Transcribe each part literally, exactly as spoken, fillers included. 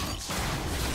Let's go.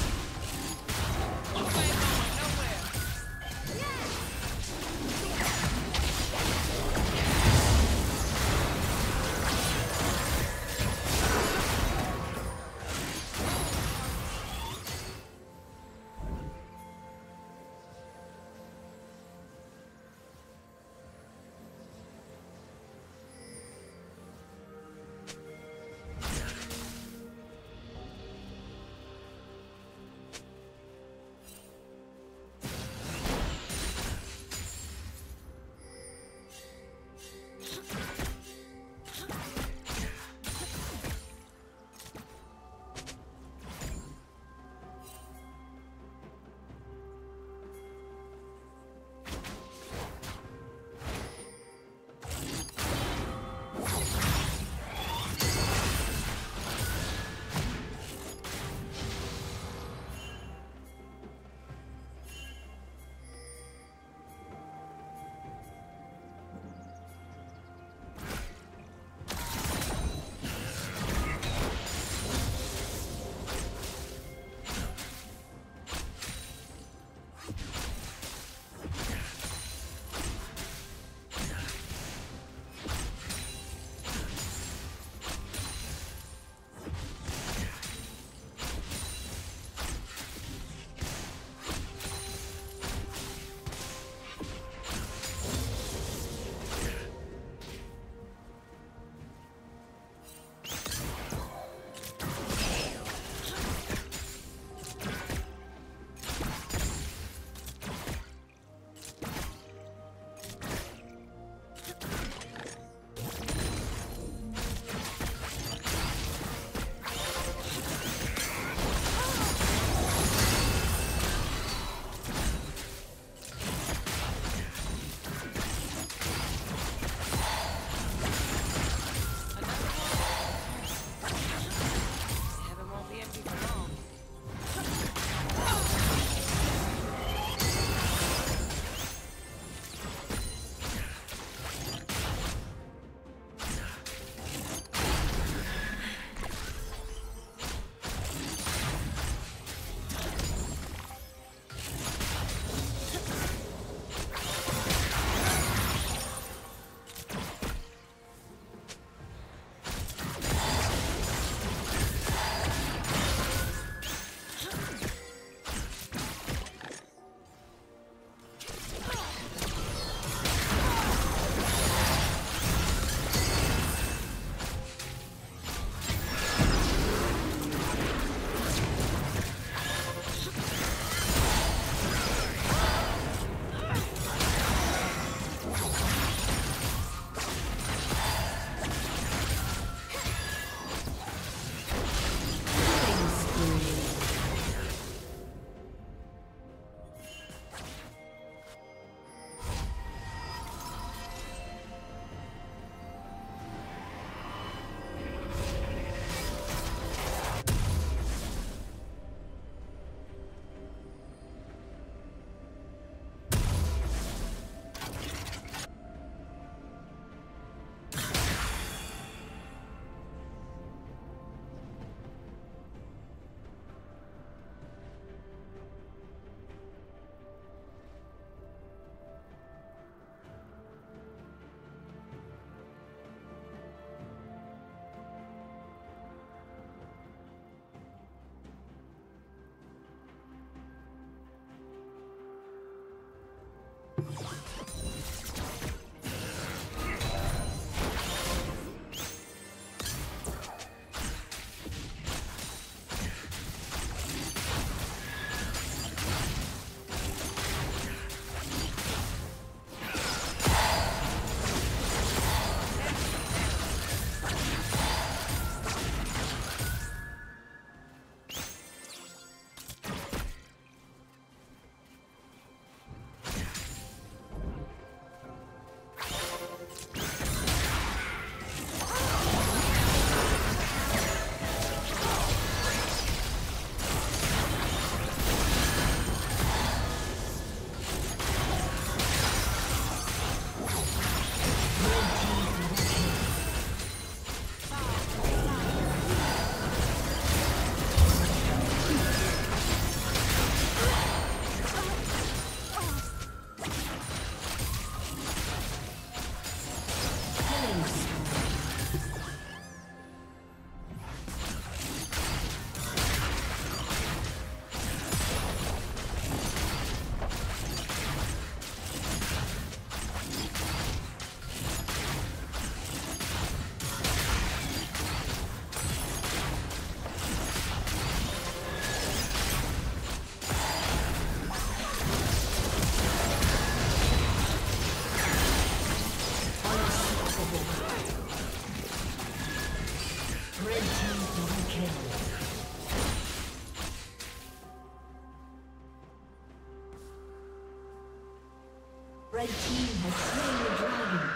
Red team has slain the dragon.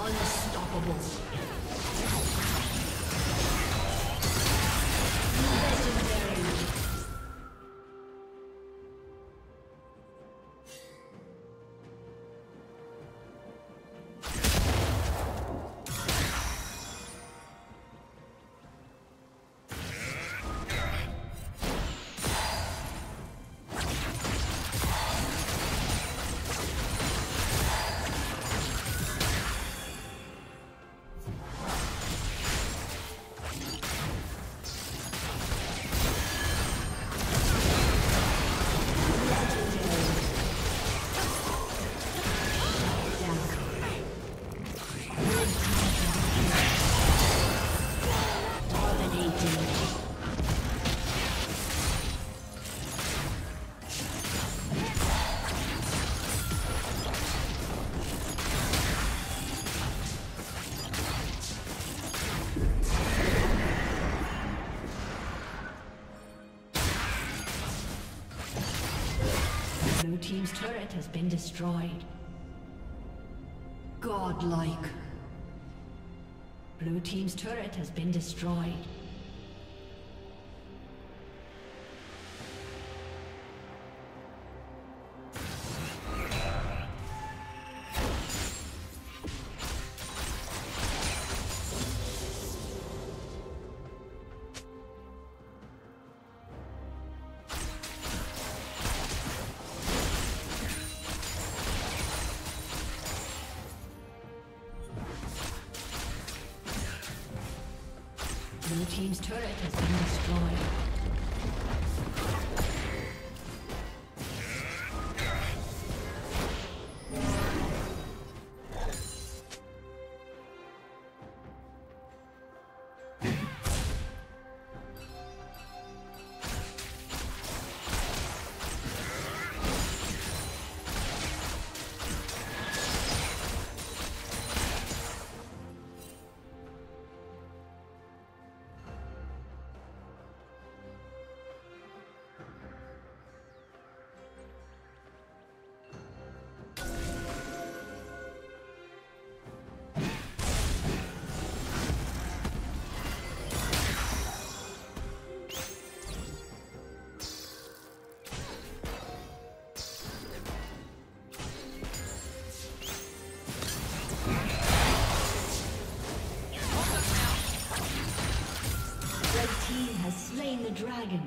Unstoppable. Blue team's turret has been destroyed. Godlike. Blue team's turret has been destroyed. Blue team's turret has been destroyed. Dragon.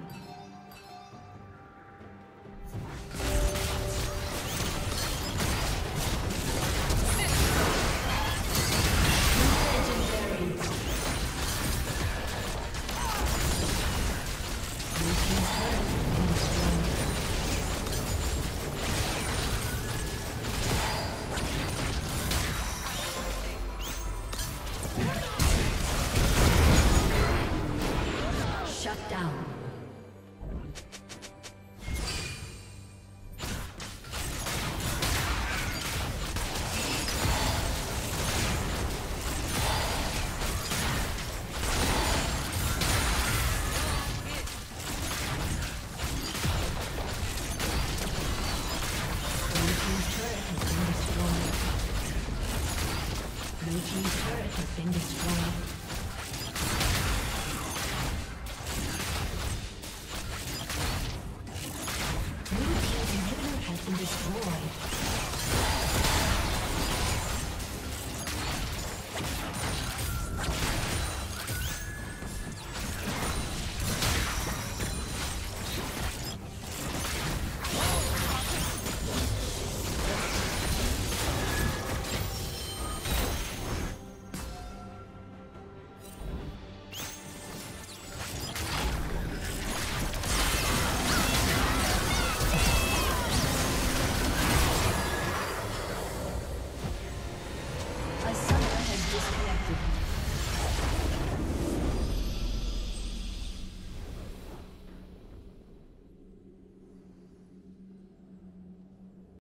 Shut down.